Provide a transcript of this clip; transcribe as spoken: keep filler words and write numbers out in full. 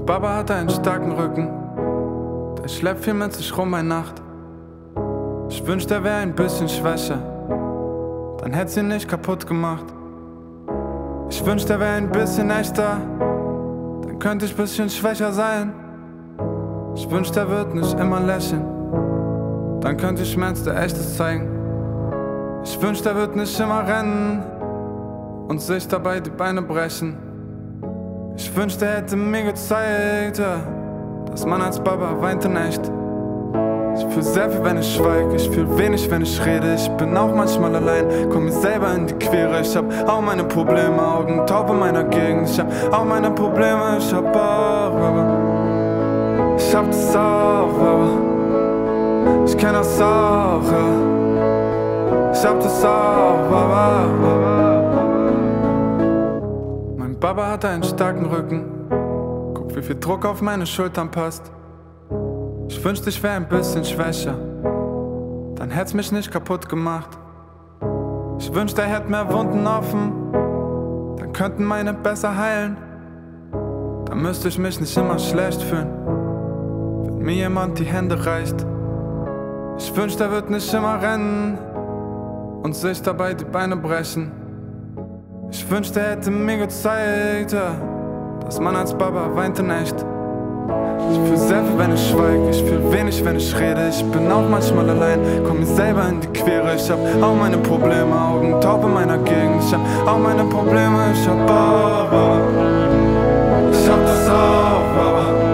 Und Baba hat einen starken Rücken, der schleppt viel mit sich rum bei Nacht. Ich wünschte, er wäre ein bisschen schwächer, dann hätt's ihn nicht kaputt gemacht. Ich wünschte, er wäre ein bisschen echter, dann könnte ich ein bisschen schwächer sein. Ich wünschte, er wird nicht immer lächeln, dann könnte ich Schmerz der Echtes zeigen. Ich wünschte, er wird nicht immer rennen und sich dabei die Beine brechen. Ich wünschte, er hätte mir gezeigt, ja, dass man als Baba weinte nicht. Ich fühl sehr viel, wenn ich schweig, ich fühl wenig, wenn ich rede. Ich bin auch manchmal allein, komm mir selber in die Quere. Ich hab auch meine Probleme, Augen taub in meiner Gegend. Ich hab auch meine Probleme, ich hab auch Baba. Ich hab das auch, Baba. Ich kenn das auch, ja. Ich hab das auch, Baba, Baba. Baba hat einen starken Rücken, guck, wie viel Druck auf meine Schultern passt. Ich wünschte, ich wäre ein bisschen schwächer, dann hätt's mich nicht kaputt gemacht. Ich wünschte, er hätte mehr Wunden offen, dann könnten meine besser heilen. Dann müsste ich mich nicht immer schlecht fühlen, wenn mir jemand die Hände reicht. Ich wünschte, er wird nicht immer rennen und sich dabei die Beine brechen. Ich wünschte, er hätte mir gezeigt, ja, dass man als Baba weinte nicht. Ich fühl sehr viel, wenn ich schweig, ich fühl wenig, wenn ich rede. Ich bin auch manchmal allein, komm mir selber in die Quere. Ich hab auch meine Probleme, Augen taub in meiner Gegend. Ich hab auch meine Probleme, ich hab Baba. Ich hab das auch, Baba.